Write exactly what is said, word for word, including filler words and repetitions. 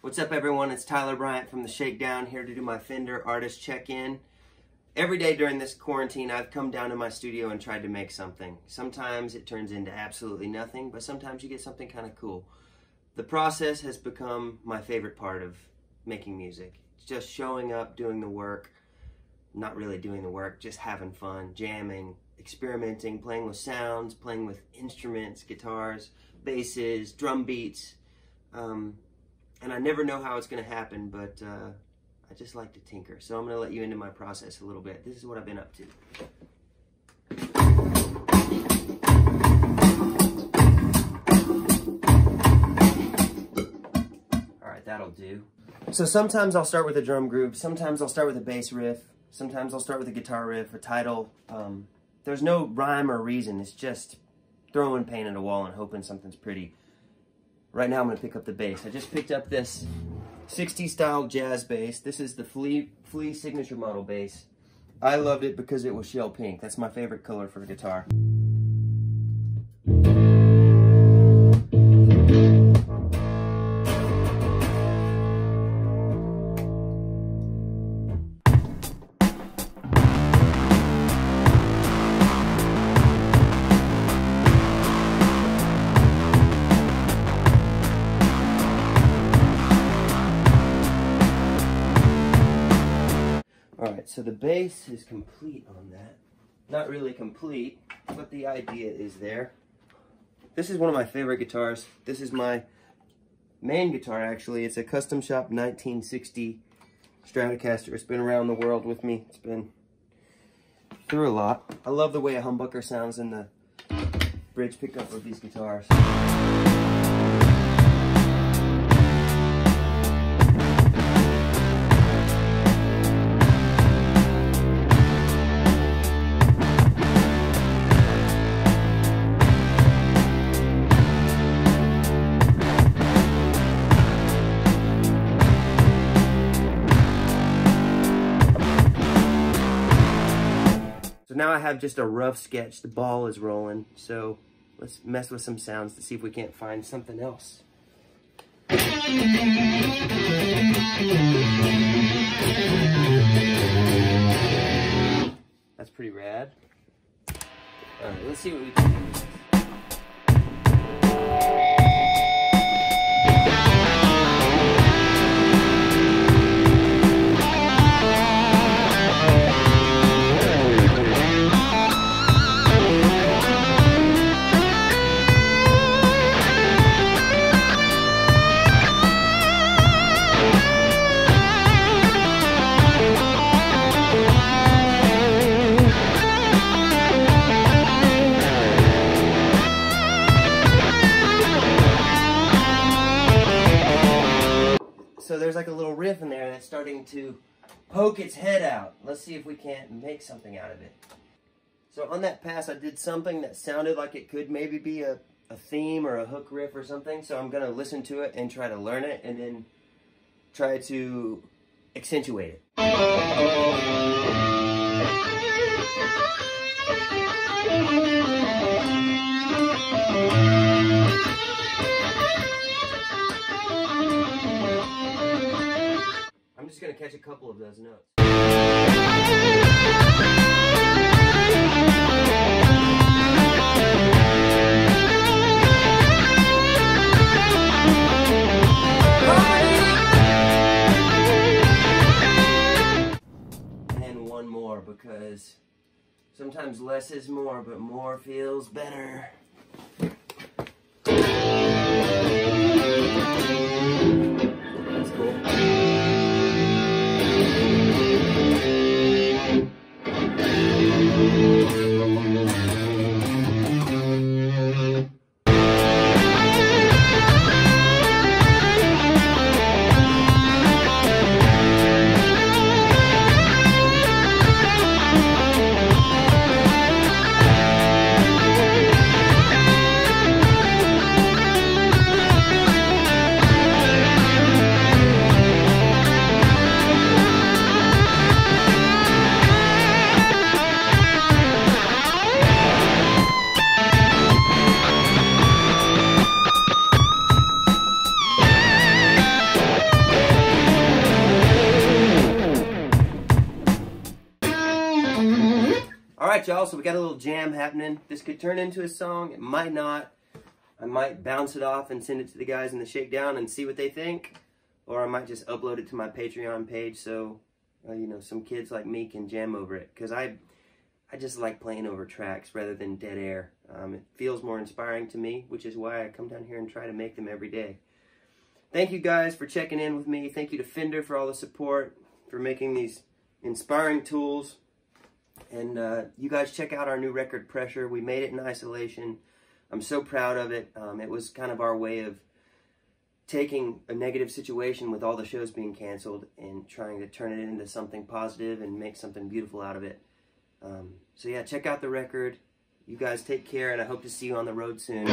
What's up everyone, it's Tyler Bryant from The Shakedown here to do my Fender artist check-in. Every day during this quarantine, I've come down to my studio and tried to make something. Sometimes it turns into absolutely nothing, but sometimes you get something kind of cool. The process has become my favorite part of making music. It's just showing up, doing the work, not really doing the work, just having fun, jamming, experimenting, playing with sounds, playing with instruments, guitars, basses, drum beats. Um, and I never know how it's going to happen, but uh, I just like to tinker, so I'm going to let you into my process a little bit. This is what I've been up to. All right, that'll do. So sometimes I'll start with a drum groove, sometimes I'll start with a bass riff, sometimes I'll start with a guitar riff or title. Um, there's no rhyme or reason, it's just throwing paint at a wall and hoping something's pretty. Right now I'm going to pick up the bass. I just picked up this sixties style jazz bass. This is the Flea, Flea signature model bass. I loved it because it was shell pink. That's my favorite color for a guitar. So the bass is complete on that. Not really complete, but the idea is there. This is one of my favorite guitars. This is my main guitar, actually. It's a Custom Shop nineteen sixty Stratocaster. It's been around the world with me. It's been through a lot. I love the way a humbucker sounds in the bridge pickup of these guitars. Now I have just a rough sketch. The ball is rolling, so let's mess with some sounds to see if we can't find something else. That's pretty rad. All right, let's see what we can do with this. So there's like a little riff in there that's starting to poke its head out. Let's see if we can't make something out of it. So on that pass, I did something that sounded like it could maybe be a, a theme or a hook riff or something. So I'm going to listen to it and try to learn it and then try to accentuate it. I'm just going to catch a couple of those notes. And then one more, because sometimes less is more, but more feels better. That's cool. Alright y'all, so we got a little jam happening. This could turn into a song, it might not. I might bounce it off and send it to the guys in the Shakedown and see what they think. Or I might just upload it to my Patreon page so, uh, you know, some kids like me can jam over it. Because I I just like playing over tracks rather than dead air. Um, it feels more inspiring to me, which is why I come down here and try to make them every day. Thank you guys for checking in with me. Thank you to Fender for all the support, for making these inspiring tools. And uh, you guys check out our new record, Pressure. We made it in isolation. I'm so proud of it. Um, it was kind of our way of taking a negative situation with all the shows being canceled and trying to turn it into something positive and make something beautiful out of it. Um, so yeah, check out the record. You guys take care, and I hope to see you on the road soon.